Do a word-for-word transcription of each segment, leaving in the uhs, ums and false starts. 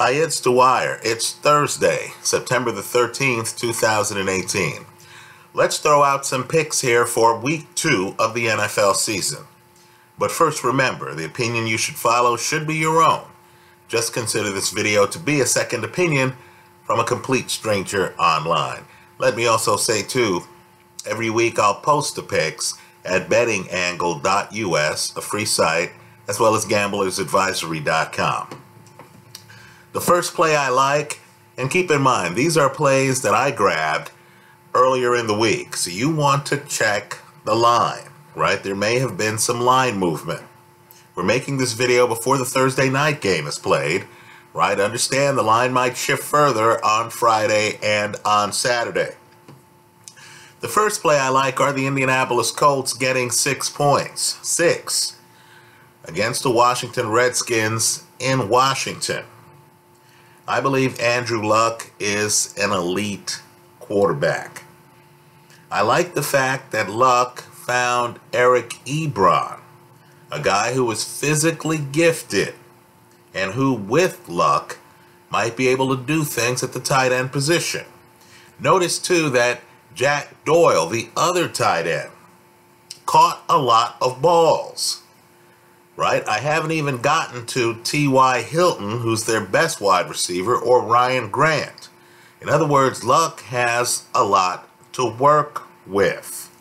Hi, it's Dwyer. It's Thursday, September the thirteenth, two thousand eighteen. Let's throw out some picks here for week two of the N F L season. But first, remember, the opinion you should follow should be your own. Just consider this video to be a second opinion from a complete stranger online. Let me also say, too, every week I'll post the picks at betting angle dot U S, a free site, as well as gamblers advisory dot com. The first play I like, and keep in mind, these are plays that I grabbed earlier in the week, so you want to check the line, right? There may have been some line movement. We're making this video before the Thursday night game is played, right? Understand the line might shift further on Friday and on Saturday. The first play I like are the Indianapolis Colts getting six points. Six. Against the Washington Redskins in Washington. I believe Andrew Luck is an elite quarterback. I like the fact that Luck found Eric Ebron, a guy who is physically gifted and who, with luck, might be able to do things at the tight end position. Notice, too, that Jack Doyle, the other tight end, caught a lot of balls. Right? I haven't even gotten to T Y Hilton, who's their best wide receiver, or Ryan Grant. In other words, Luck has a lot to work with.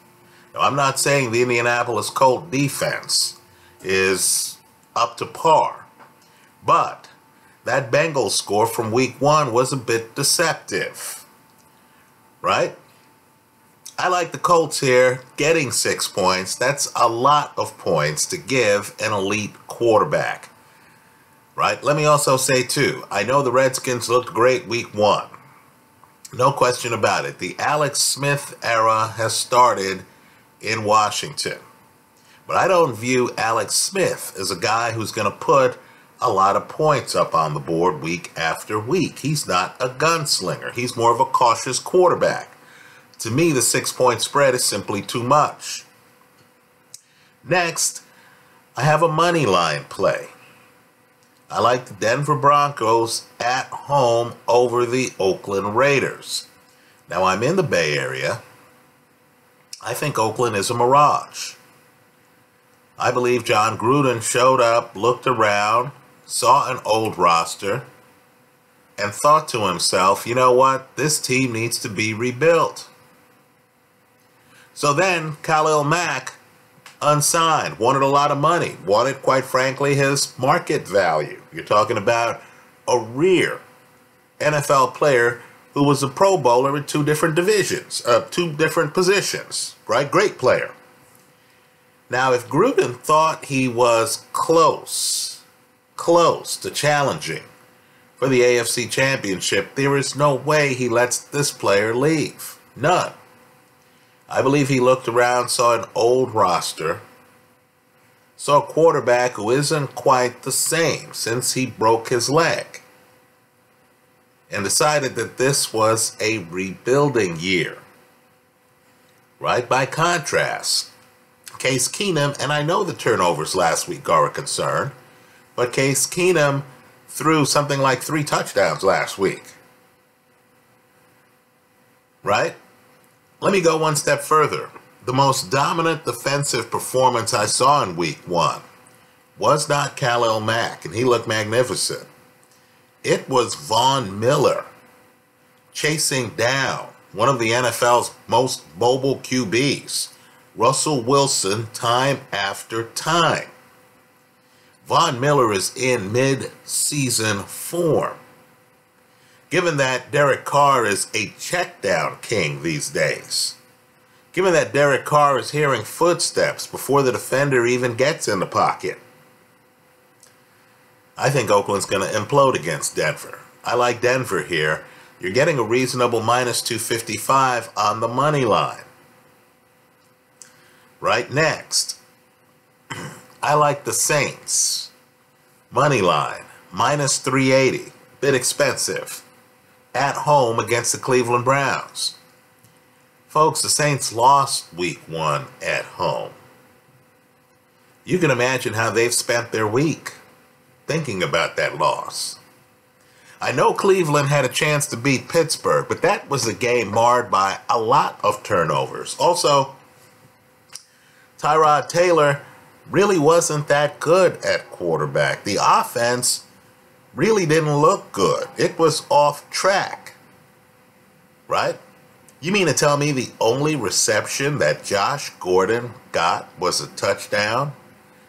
Now, I'm not saying the Indianapolis Colts defense is up to par, but that Bengals score from week one was a bit deceptive, right? I like the Colts here getting six points. That's a lot of points to give an elite quarterback, right? Let me also say, too, I know the Redskins looked great week one. No question about it. The Alex Smith era has started in Washington. But I don't view Alex Smith as a guy who's going to put a lot of points up on the board week after week. He's not a gunslinger. He's more of a cautious quarterback. To me, the six-point spread is simply too much. Next, I have a money line play. I like the Denver Broncos at home over the Oakland Raiders. Now, I'm in the Bay Area. I think Oakland is a mirage. I believe John Gruden showed up, looked around, saw an old roster, and thought to himself, you know what, this team needs to be rebuilt. So then, Khalil Mack, unsigned, wanted a lot of money, wanted, quite frankly, his market value. You're talking about a rear N F L player who was a Pro Bowler in two different divisions, uh, two different positions, right? Great player. Now, if Gruden thought he was close, close to challenging for the A F C Championship, there is no way he lets this player leave. None. I believe he looked around, saw an old roster, saw a quarterback who isn't quite the same since he broke his leg, and decided that this was a rebuilding year. Right? By contrast, Case Keenum, and I know the turnovers last week are a concern, but Case Keenum threw something like three touchdowns last week. Right? Let me go one step further. The most dominant defensive performance I saw in week one was not Khalil Mack, and he looked magnificent. It was Von Miller chasing down one of the N F L's most mobile Q Bs, Russell Wilson, time after time. Von Miller is in mid-season form. Given that Derek Carr is a check-down king these days, given that Derek Carr is hearing footsteps before the defender even gets in the pocket, I think Oakland's going to implode against Denver. I like Denver here. You're getting a reasonable minus two fifty-five on the money line. Right next, I like the Saints. Money line, minus three eighty. Bit expensive. At home against the Cleveland Browns. Folks, the Saints lost week one at home. You can imagine how they've spent their week thinking about that loss. I know Cleveland had a chance to beat Pittsburgh, but that was a game marred by a lot of turnovers. Also, Tyrod Taylor really wasn't that good at quarterback. The offense really didn't look good. It was off track, right? You mean to tell me the only reception that Josh Gordon got was a touchdown?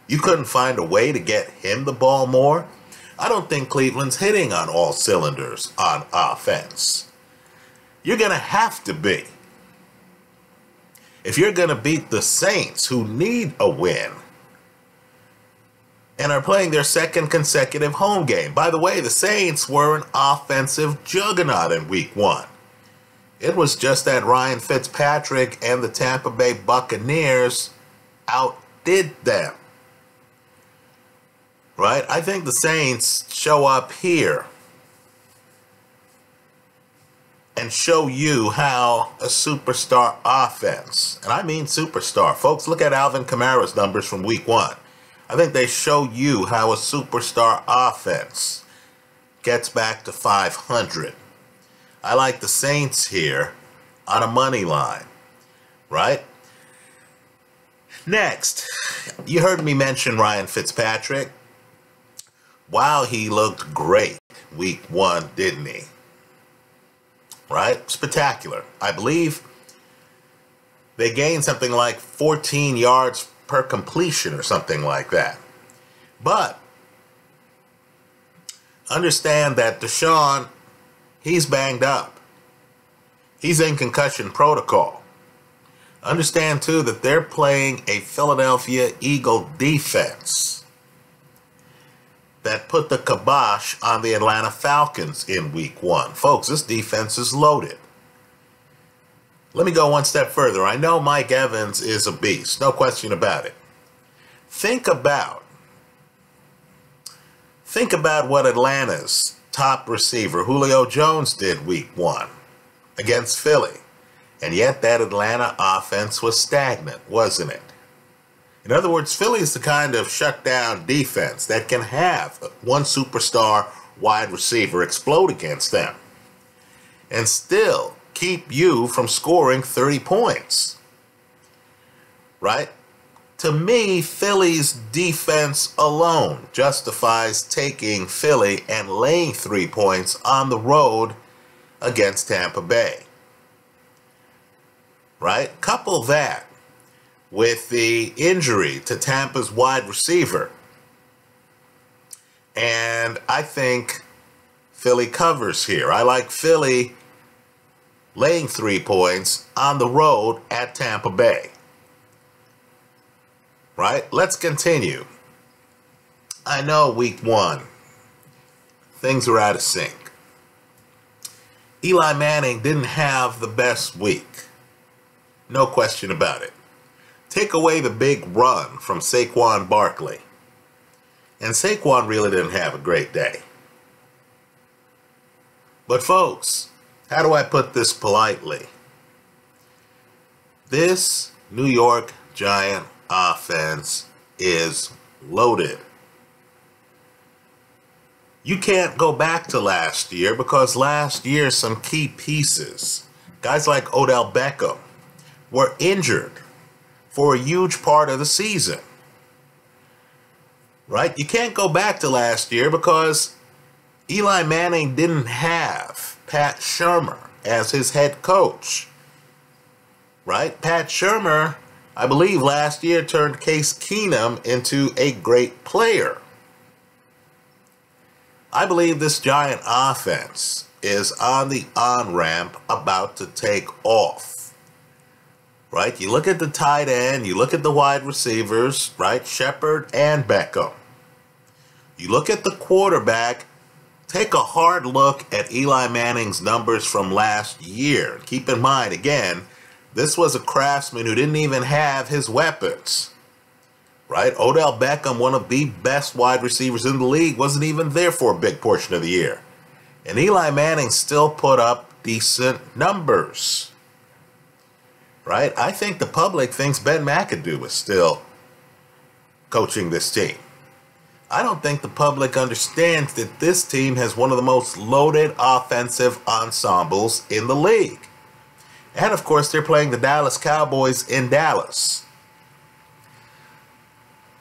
You couldn't find a way to get him the ball more? I don't think Cleveland's hitting on all cylinders on offense. You're going to have to be. If you're going to beat the Saints, who need a win, and are playing their second consecutive home game. By the way, the Saints were an offensive juggernaut in week one. It was just that Ryan Fitzpatrick and the Tampa Bay Buccaneers outdid them. Right? I think the Saints show up here and show you how a superstar offense, and I mean superstar. Folks, look at Alvin Kamara's numbers from week one. I think they show you how a superstar offense gets back to five hundred. I like the Saints here on a money line, right? Next, you heard me mention Ryan Fitzpatrick. Wow, he looked great week one, didn't he? Right? Spectacular. I believe they gained something like fourteen yards per completion or something like that. But understand that Deshaun, he's banged up. He's in concussion protocol. Understand, too, that they're playing a Philadelphia Eagle defense that put the kibosh on the Atlanta Falcons in week one. Folks, this defense is loaded. Let me go one step further. I know Mike Evans is a beast, no question about it. Think about, think about what Atlanta's top receiver, Julio Jones, did week one against Philly. And yet that Atlanta offense was stagnant, wasn't it? In other words, Philly is the kind of shutdown defense that can have one superstar wide receiver explode against them and still keep you from scoring thirty points, right? To me, Philly's defense alone justifies taking Philly and laying three points on the road against Tampa Bay, right? Couple that with the injury to Tampa's wide receiver, and I think Philly covers here. I like Philly laying three points on the road at Tampa Bay. Right? Let's continue. I know week one, things are out of sync. Eli Manning didn't have the best week. No question about it. Take away the big run from Saquon Barkley, and Saquon really didn't have a great day. But folks, how do I put this politely? This New York Giant offense is loaded. You can't go back to last year because last year some key pieces, guys like Odell Beckham, were injured for a huge part of the season, right? You can't go back to last year because Eli Manning didn't have Pat Shermer as his head coach, right? Pat Shermer, I believe last year, turned Case Keenum into a great player. I believe this Giant offense is on the on-ramp, about to take off. Right? You look at the tight end, you look at the wide receivers, right? Shepard and Beckham. You look at the quarterback, take a hard look at Eli Manning's numbers from last year. Keep in mind, again, this was a craftsman who didn't even have his weapons, right? Odell Beckham, one of the best wide receivers in the league, wasn't even there for a big portion of the year. And Eli Manning still put up decent numbers. Right? I think the public thinks Ben McAdoo is still coaching this team. I don't think the public understands that this team has one of the most loaded offensive ensembles in the league. And of course, they're playing the Dallas Cowboys in Dallas.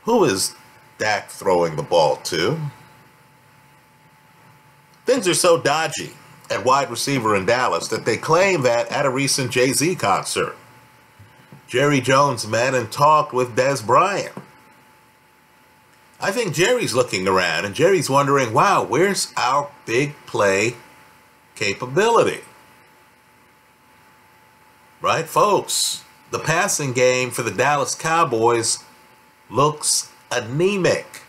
Who is Dak throwing the ball to? Things are so dodgy at wide receiver in Dallas that they claim that at a recent Jay-Z concert, Jerry Jones met and talked with Dez Bryant. I think Jerry's looking around and Jerry's wondering, wow, where's our big play capability? Right, folks? The passing game for the Dallas Cowboys looks anemic.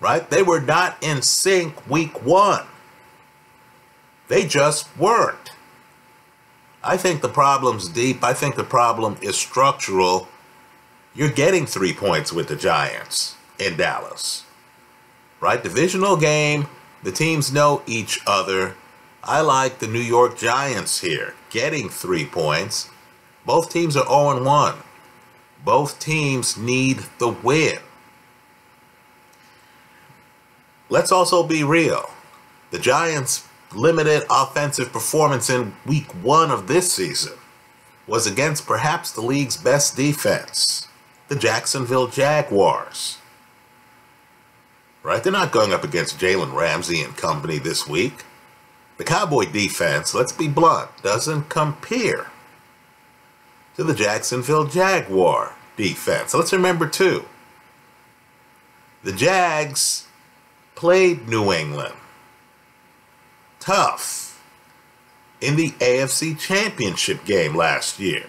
Right? They were not in sync week one. They just weren't. I think the problem's deep. I think the problem is structural. You're getting three points with the Giants in Dallas. Right? Divisional game. The teams know each other. I like the New York Giants here, getting three points. Both teams are oh and one. Both teams need the win. Let's also be real. The Giants' limited offensive performance in week one of this season was against perhaps the league's best defense, the Jacksonville Jaguars. Right? They're not going up against Jalen Ramsey and company this week. The Cowboy defense, let's be blunt, doesn't compare to the Jacksonville Jaguar defense. Let's remember, too, the Jags played New England tough in the A F C Championship game last year.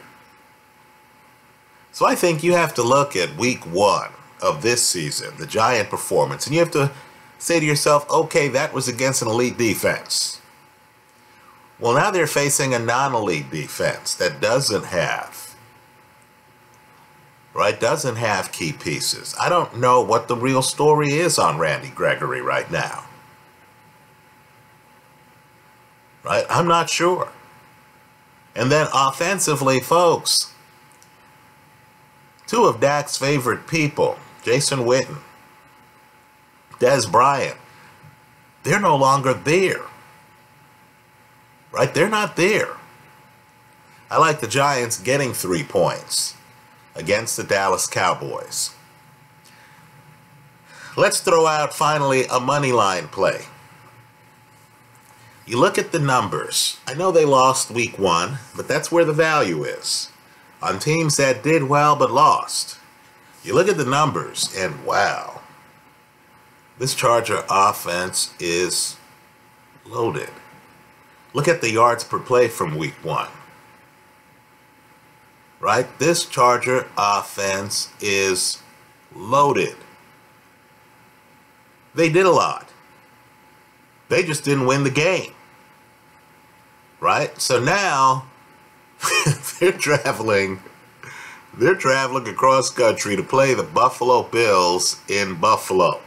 So I think you have to look at week one of this season, the Giant performance, and you have to say to yourself, okay, that was against an elite defense. Well, now they're facing a non-elite defense that doesn't have, right, doesn't have key pieces. I don't know what the real story is on Randy Gregory right now. Right? I'm not sure. And then offensively, folks, two of Dak's favorite people, Jason Witten, Dez Bryant, they're no longer there. Right? They're not there. I like the Giants getting three points against the Dallas Cowboys. Let's throw out, finally, a money line play. You look at the numbers. I know they lost week one, but that's where the value is. On teams that did well but lost. You look at the numbers, and wow. This Charger offense is loaded. Look at the yards per play from week one. Right? This Charger offense is loaded. They did a lot. They just didn't win the game. Right? So now they're traveling they're traveling across country to play the Buffalo Bills in Buffalo.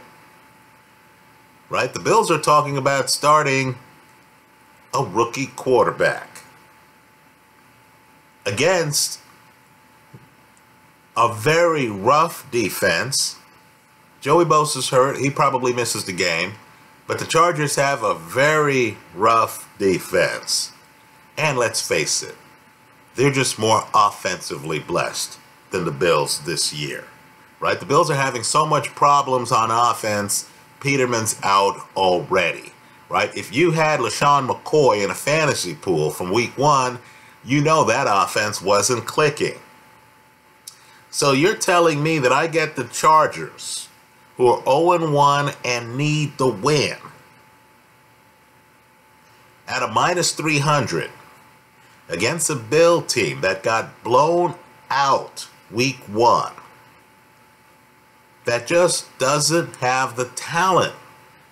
Right? The Bills are talking about starting a rookie quarterback against a very rough defense. Joey Bosa's hurt. He probably misses the game. But the Chargers have a very rough defense. And let's face it, they're just more offensively blessed than the Bills this year. Right? The Bills are having so much problems on offense. Peterman's out already. Right? If you had LaShawn McCoy in a fantasy pool from week one, you know that offense wasn't clicking. So you're telling me that I get the Chargers, who are oh and one and need the win, at a minus three hundred against a Bill team that got blown out week one, that just doesn't have the talent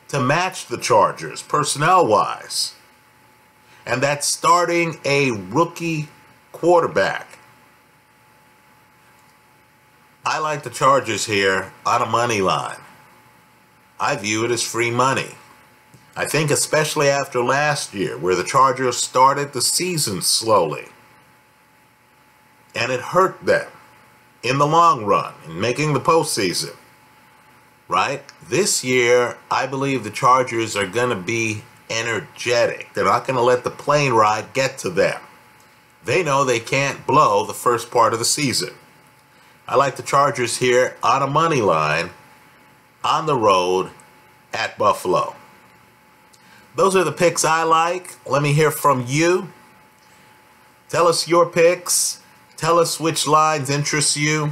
to match the Chargers personnel-wise, and that's starting a rookie quarterback. I like the Chargers here on a money line. I view it as free money. I think especially after last year, where the Chargers started the season slowly, and it hurt them in the long run in making the postseason. right? This year, I believe the Chargers are going to be energetic. They're not going to let the plane ride get to them. They know they can't blow the first part of the season. I like the Chargers here on a money line, on the road, at Buffalo. Those are the picks I like. Let me hear from you. Tell us your picks. Tell us which lines interest you.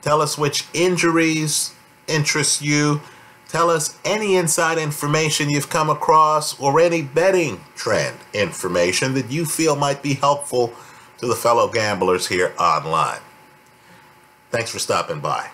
Tell us which injuries interest you. Tell us any inside information you've come across or any betting trend information that you feel might be helpful to the fellow gamblers here online. Thanks for stopping by.